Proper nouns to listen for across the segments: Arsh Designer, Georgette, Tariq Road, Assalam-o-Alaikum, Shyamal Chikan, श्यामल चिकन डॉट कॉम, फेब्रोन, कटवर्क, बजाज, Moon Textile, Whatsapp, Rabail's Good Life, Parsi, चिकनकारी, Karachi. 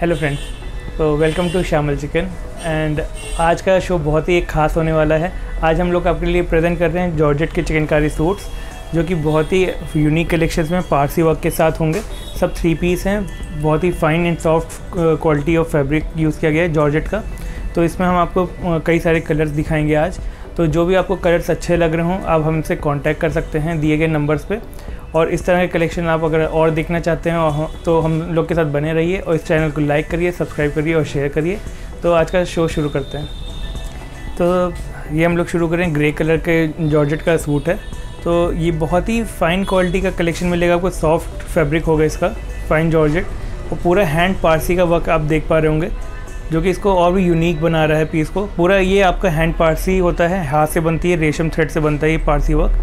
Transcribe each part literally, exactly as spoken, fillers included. Hello friends, तो welcome to Shyamal Chikan. And आज का शो बहुत ही एक ख़ास होने वाला है। आज हम लोग आपके लिए प्रेजेंट कर रहे हैं जॉर्जेट के चिकनकारी सूट्स, जो कि बहुत ही यूनिक कलेक्शंस में पारसी वर्क के साथ होंगे। सब थ्री पीस हैं, बहुत ही fine and soft quality of fabric use किया गया है जॉर्जेट का। तो इसमें हम आपको कई सारे कलर्स दिखाएँगे आज। तो जो भी आपको कलर्स अच्छे लग रहे हों, आप हमसे कॉन्टैक्ट कर सकते हैं दिए गए नंबर्स पर। और इस तरह के कलेक्शन आप अगर और देखना चाहते हैं तो हम लोग के साथ बने रहिए और इस चैनल को लाइक करिए, सब्सक्राइब करिए और शेयर करिए। तो आज का शो शुरू करते हैं। तो ये हम लोग शुरू करें, ग्रे कलर के जॉर्जेट का सूट है। तो ये बहुत ही फ़ाइन क्वालिटी का कलेक्शन मिलेगा आपको। सॉफ्ट फैब्रिक होगा इसका, फ़ाइन जॉर्जेट, और पूरा हैंड पारसी का वर्क आप देख पा रहे होंगे, जो कि इसको और भी यूनिक बना रहा है पीस को। पूरा ये आपका हैंड पारसी होता है, हाथ से बनती है, रेशम थ्रेड से बनता है ये पारसी वर्क।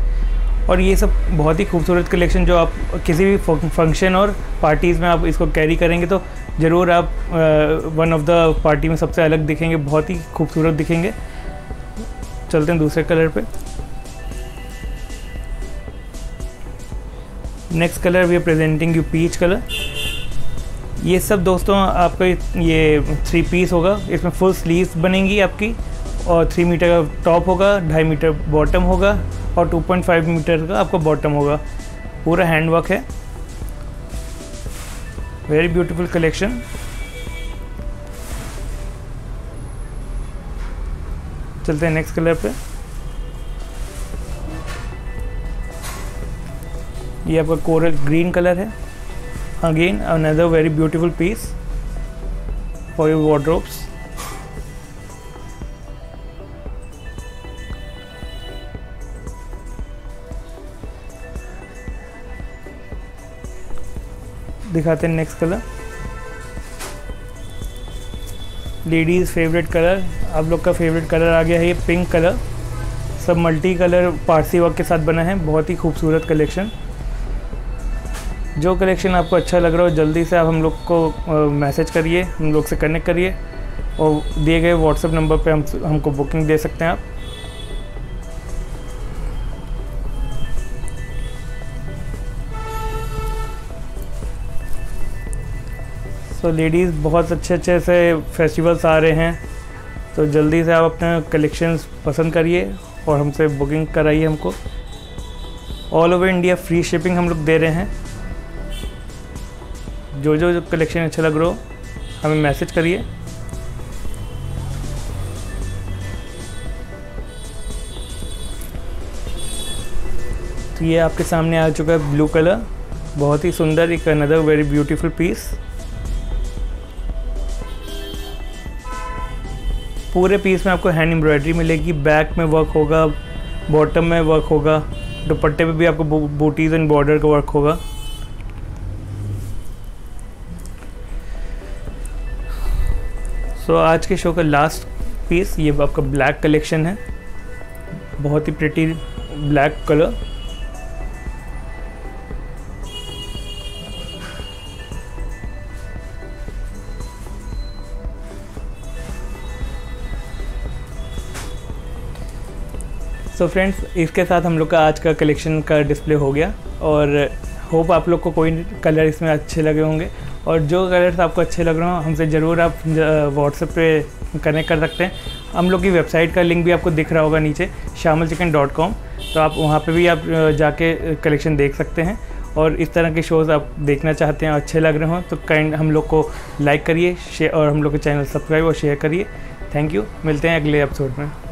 और ये सब बहुत ही खूबसूरत कलेक्शन, जो आप किसी भी फंक्शन और पार्टीज़ में आप इसको कैरी करेंगे तो ज़रूर आप वन ऑफ द पार्टी में सबसे अलग दिखेंगे, बहुत ही खूबसूरत दिखेंगे। चलते हैं दूसरे कलर पे। Next colour we are presenting you peach colour. ये सब दोस्तों आपका ये थ्री पीस होगा। इसमें फुल स्लीव्स बनेंगी आपकी और थ्री मीटर का टॉप होगा, ढाई मीटर बॉटम होगा और टू पॉइंट फाइव मीटर का आपका बॉटम होगा। पूरा हैंड वर्क है, वेरी ब्यूटीफुल कलेक्शन। चलते हैं नेक्स्ट कलर पे। ये आपका कोरल ग्रीन कलर है, again another very beautiful piece for your wardrobes. दिखाते हैं next colour, ladies favourite colour, आप लोग का फेवरेट कलर आ गया है ये पिंक कलर। सब मल्टी कलर पारसी वर्क के साथ बना है, बहुत ही खूबसूरत कलेक्शन। जो कलेक्शन आपको अच्छा लग रहा हो जल्दी से आप हम लोग को मैसेज करिए, हम लोग से कनेक्ट करिए और दिए गए व्हाट्सएप नंबर पे हम हमको बुकिंग दे सकते हैं आप। तो लेडीज़ बहुत अच्छे अच्छे से फेस्टिवल्स आ रहे हैं, तो जल्दी से आप अपने कलेक्शंस पसंद करिए और हमसे बुकिंग कराइए। हमको all over India free shipping हम लोग दे रहे हैं। जो जो जो कलेक्शन अच्छा लग रहा हो हमें मैसेज करिए। तो ये आपके सामने आ चुका है ब्लू कलर, बहुत ही सुंदर, एक अनदर वेरी ब्यूटीफुल पीस। पूरे पीस में आपको हैंड एम्ब्रॉयडरी मिलेगी, बैक में वर्क होगा, बॉटम में वर्क होगा, दुपट्टे पे भी आपको बूटीज एंड बॉर्डर का वर्क होगा। सो so, आज के शो का लास्ट पीस ये आपका ब्लैक कलेक्शन है, बहुत ही pretty black colour. So so friends, इसके साथ हम लोग का आज का कलेक्शन का डिस्प्ले हो गया और होप आप लोग को कोई कलर इसमें अच्छे लगे होंगे। और जो कलर्स आपको अच्छे लग रहे हो हमसे ज़रूर आप व्हाट्सएप पे कनेक्ट कर सकते हैं। हम लोग की वेबसाइट का लिंक भी आपको दिख रहा होगा नीचे, श्यामल चिकन डॉट कॉम। तो आप वहाँ पे भी आप जाके कलेक्शन देख सकते हैं। और इस तरह के शोज़ आप देखना चाहते हैं अच्छे लग रहे हों तो काइंड हम लोग को लाइक करिए, शेयर और हम लोग के चैनल सब्सक्राइब और शेयर करिए। थैंक यू, मिलते हैं अगले एपिसोड में।